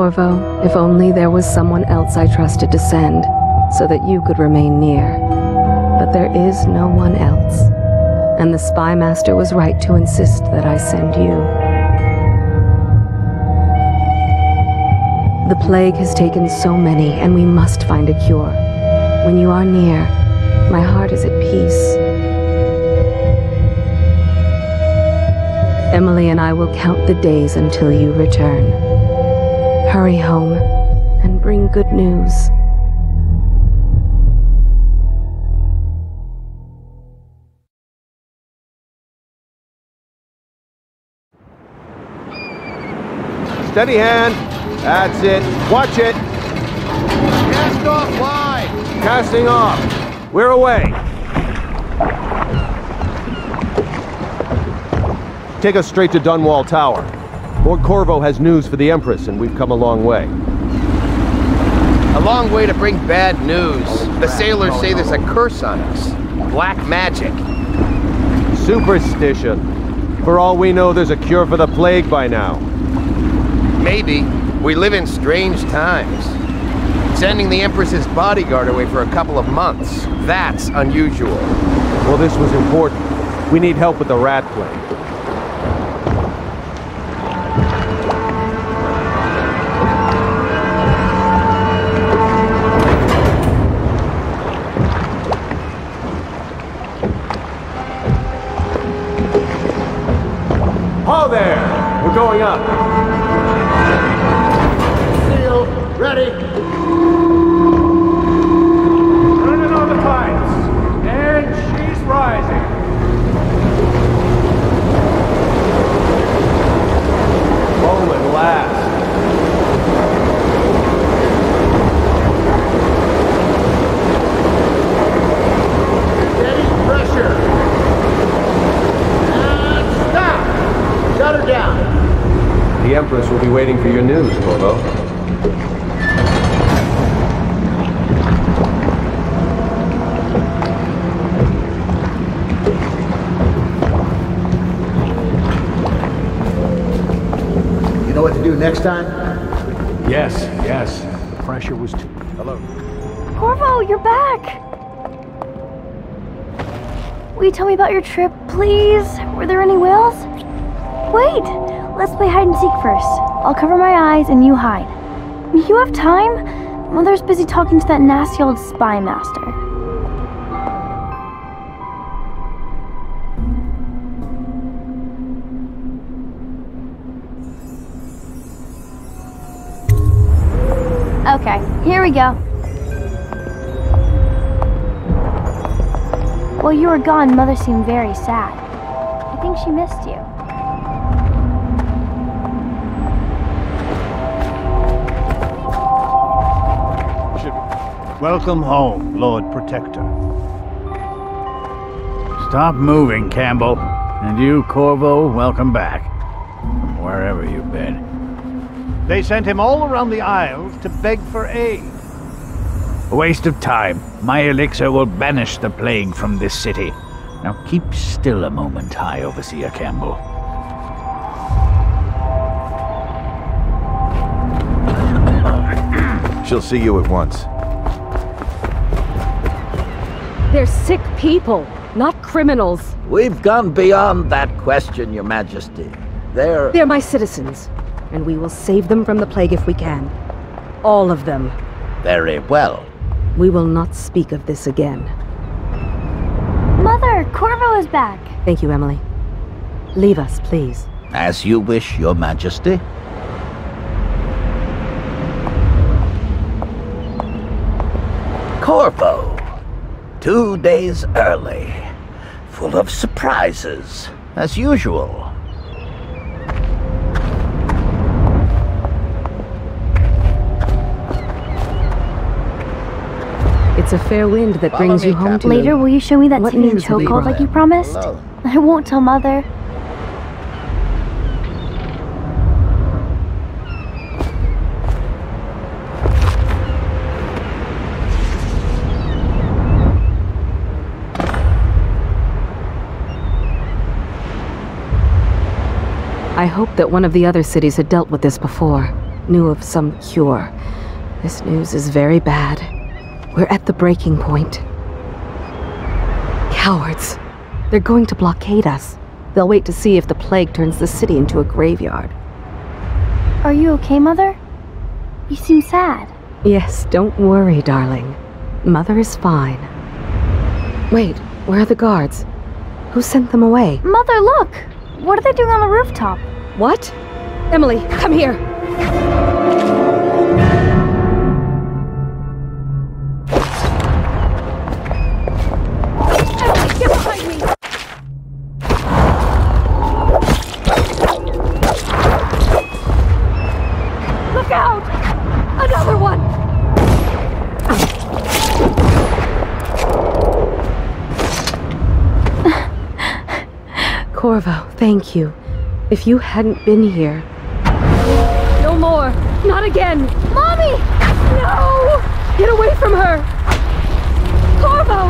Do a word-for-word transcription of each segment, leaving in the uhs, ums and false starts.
Corvo, if only there was someone else I trusted to send, so that you could remain near. But there is no one else, and the spy master was right to insist that I send you. The plague has taken so many, and we must find a cure. When you are near, my heart is at peace. Emily and I will count the days until you return. Hurry home and bring good news. Steady hand. That's it. Watch it. Cast off wide. Casting off. We're away. Take us straight to Dunwall Tower. Lord Corvo has news for the Empress, and we've come a long way. A long way to bring bad news. The sailors say there's a curse on us. Black magic. Superstition. For all we know, there's a cure for the plague by now. Maybe. We live in strange times. Sending the Empress's bodyguard away for a couple of months. That's unusual. Well, this was important. We need help with the rat plague. Up. Seal, ready. Turning on the tides, and she's rising. Oh, at last. Steady pressure. And stop. Shut her down. The Empress will be waiting for your news, Corvo. You know what to do next time? Yes, yes. The pressure was too... Hello. Corvo, you're back! Will you tell me about your trip, please? Were there any whales? Wait! Let's play hide and seek first. I'll cover my eyes and you hide. You have time? Mother's busy talking to that nasty old spy master. Okay, here we go. While you were gone, Mother seemed very sad. I think she missed you. Welcome home, Lord Protector. Stop moving, Campbell. And you, Corvo, welcome back. From wherever you've been. They sent him all around the Isles to beg for aid. A waste of time. My elixir will banish the plague from this city. Now keep still a moment, High Overseer Campbell. She'll see you at once. They're sick people, not criminals. We've gone beyond that question, Your Majesty. They're... They're my citizens, and we will save them from the plague if we can. All of them. Very well. We will not speak of this again. Mother, Corvo is back. Thank you, Emily. Leave us, please. As you wish, Your Majesty. Corvo. Two days early, full of surprises, as usual. It's a fair wind that brings you home to me. Later, will you show me that tiny chokehold like you promised? Hello. I won't tell Mother. I hoped that one of the other cities had dealt with this before. knew of some cure. This news is very bad. We're at the breaking point. Cowards. They're going to blockade us. They'll wait to see if the plague turns the city into a graveyard. Are you okay, Mother? You seem sad. Yes, don't worry, darling. Mother is fine. Wait, where are the guards? Who sent them away? Mother, look! What are they doing on the rooftop? What? Emily, come here! Corvo, thank you. If you hadn't been here... No more! Not again! Mommy! No! Get away from her! Corvo!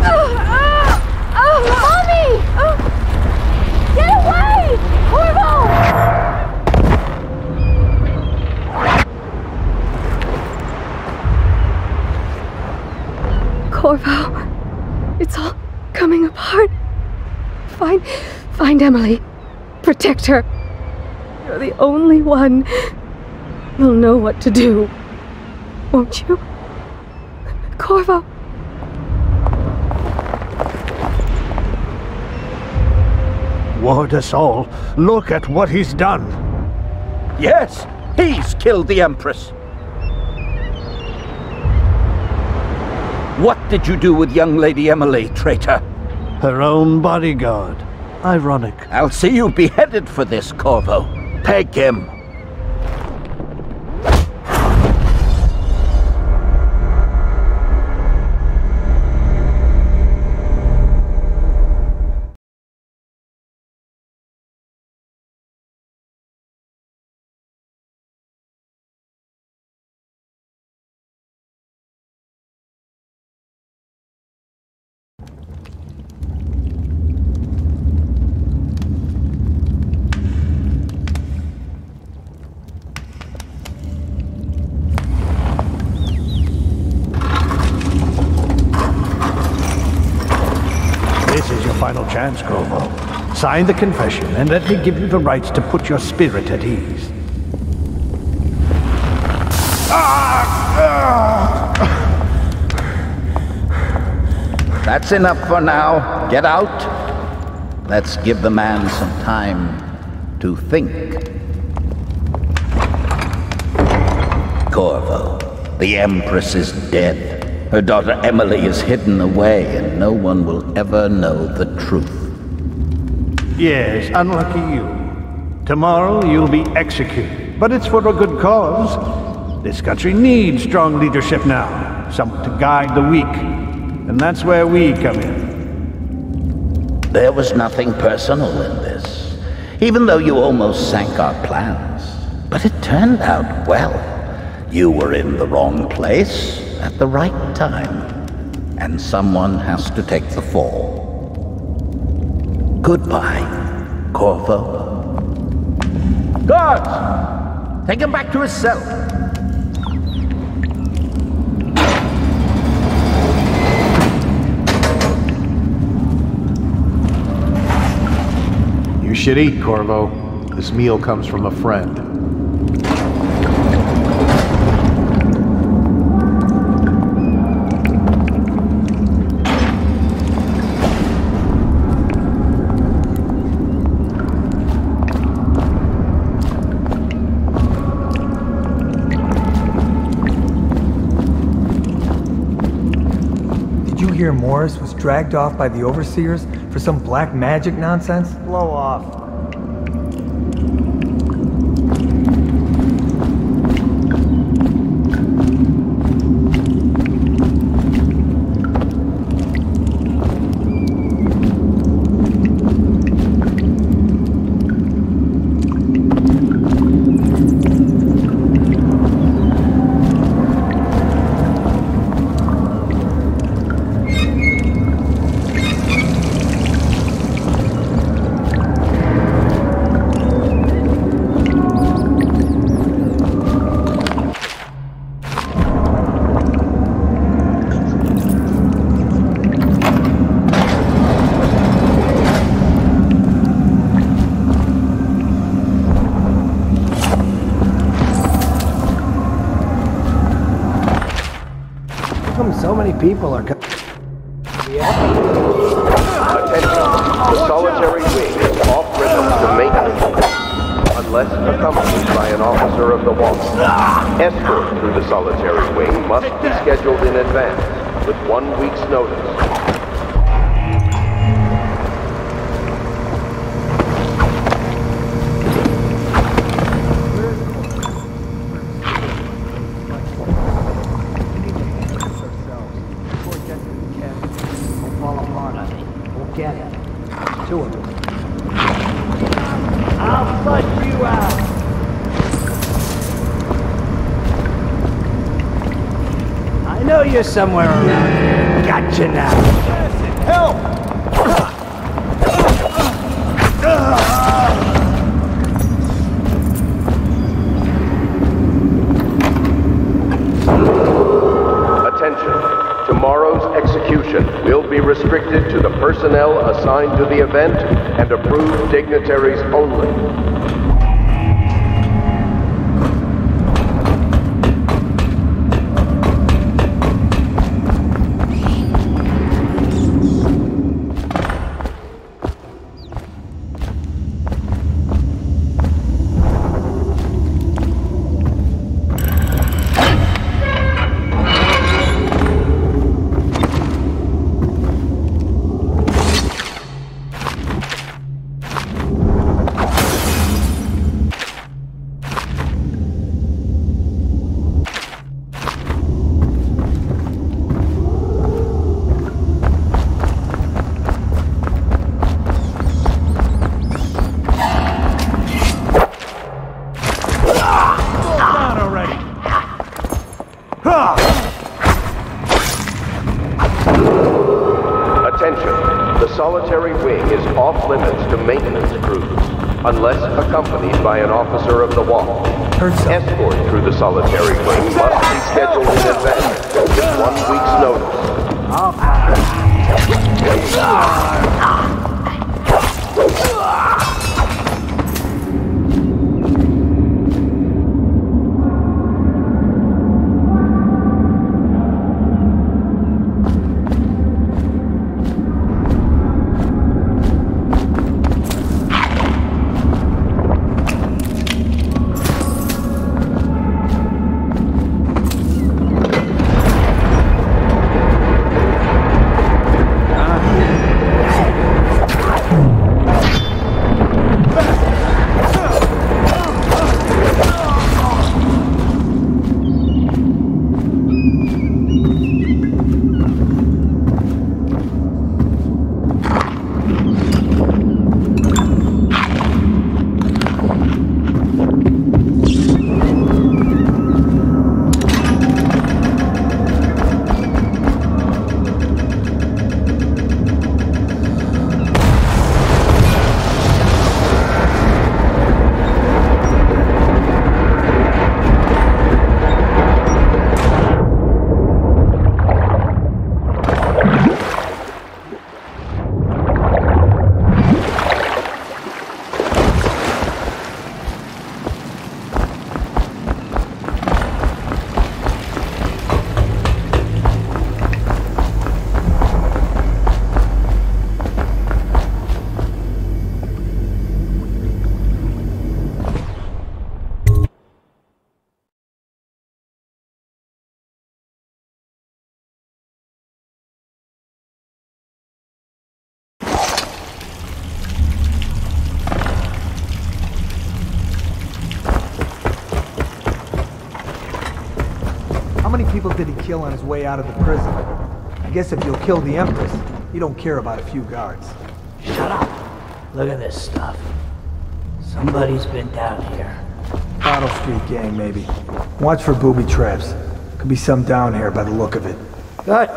Uh, uh, uh, Mommy! Uh, get away! Corvo! Corvo... It's all coming apart. Find... Find Emily. Protect her. You're the only one who'll know what to do. Won't you? Corvo. Ward us all. Look at what he's done. Yes, he's killed the Empress. What did you do with young Lady Emily, traitor? Her own bodyguard. Ironic. I'll see you beheaded for this, Corvo. Peg him. Chance, Corvo. Sign the confession and let me give you the rights to put your spirit at ease. That's enough for now. Get out. Let's give the man some time to think. Corvo, the Empress is dead. Her daughter Emily is hidden away, and no one will ever know the truth. Yes, unlucky you. Tomorrow you'll be executed, but it's for a good cause. This country needs strong leadership now, someone to guide the weak, and that's where we come in. There was nothing personal in this, even though you almost sank our plans. But it turned out well. You were in the wrong place at the right time, and someone has to take the fall. Goodbye, Corvo. Guards! Take him back to his cell. You should eat, Corvo. This meal comes from a friend. Morris was dragged off by the Overseers for some black magic nonsense? Blow off. people are coming. Yeah. Attention, solitary wing is off limits to maintenance, unless accompanied by an officer of the watch. Escort through the solitary wing must be scheduled in advance, with one week's notice. You're somewhere around here. Gotcha now. Help! Attention. Tomorrow's execution will be restricted to the personnel assigned to the event and approved dignitaries only. Accompanied by an officer of the watch. Escort through the solitary wing must be scheduled in advance with one week's notice. People did he kill on his way out of the prison? I guess if you'll kill the Empress, you don't care about a few guards. Shut up! Look at this stuff. Somebody's been down here. Bottle Street gang, maybe. Watch for booby traps. Could be some down here by the look of it. Good.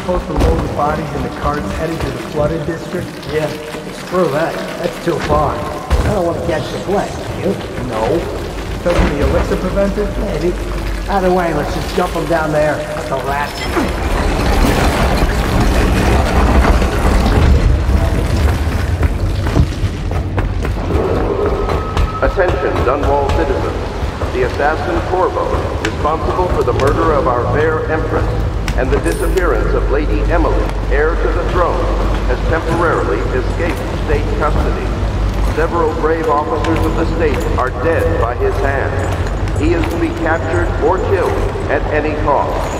supposed to load the bodies in the carts headed to the flooded district? Yeah, screw that. That's too far. I don't want to catch the flesh, do you? No. Because of the elixir preventer? Maybe. Either way, let's just jump them down there. That's a rat. Attention, Dunwall citizens. The assassin Corvo, responsible for the murder of our fair Empress and the disappearance of Lady Emily, heir to the throne, has temporarily escaped state custody. Several brave officers of the state are dead by his hand. He is to be captured or killed at any cost.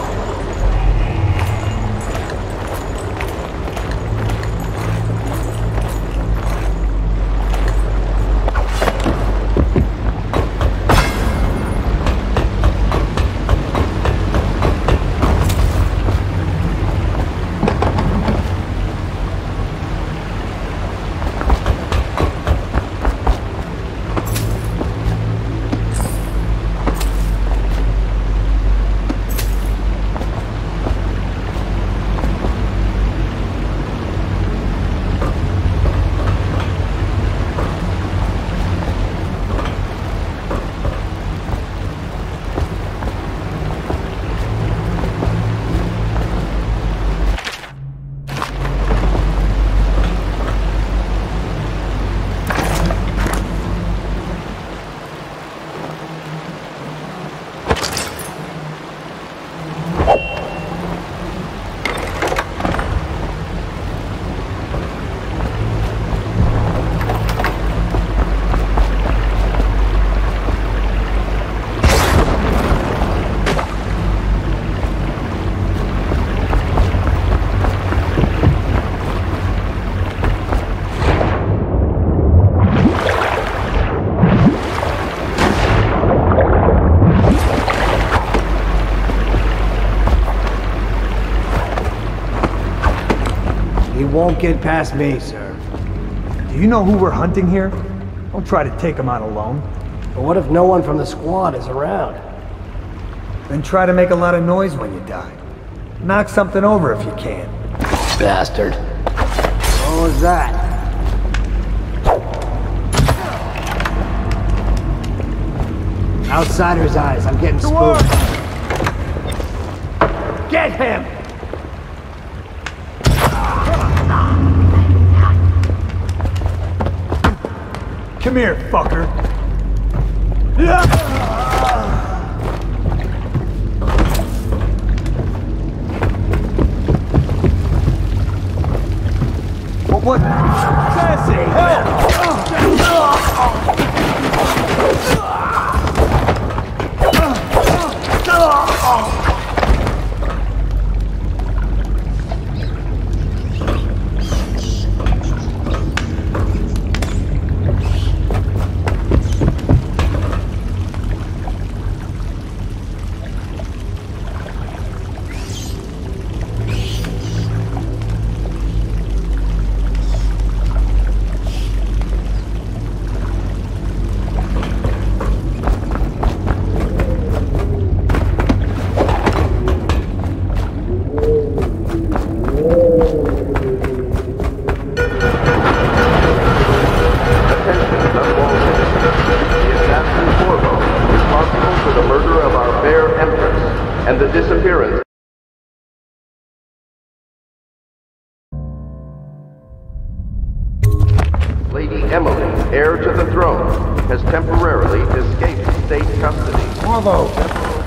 Won't get past me, sir. Do you know who we're hunting here? Don't try to take him out alone. But what if no one from the squad is around? Then try to make a lot of noise when you die. Knock something over if you can. Bastard. What was that? Outsider's eyes. I'm getting spooked. Get him! Come here, fucker. What? What? Sassy,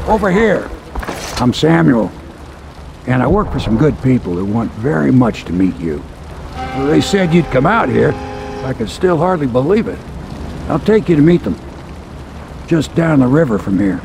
over here. I'm Samuel, and I work for some good people who want very much to meet you. They said you'd come out here. I could still hardly believe it. I'll take you to meet them. Just down the river from here.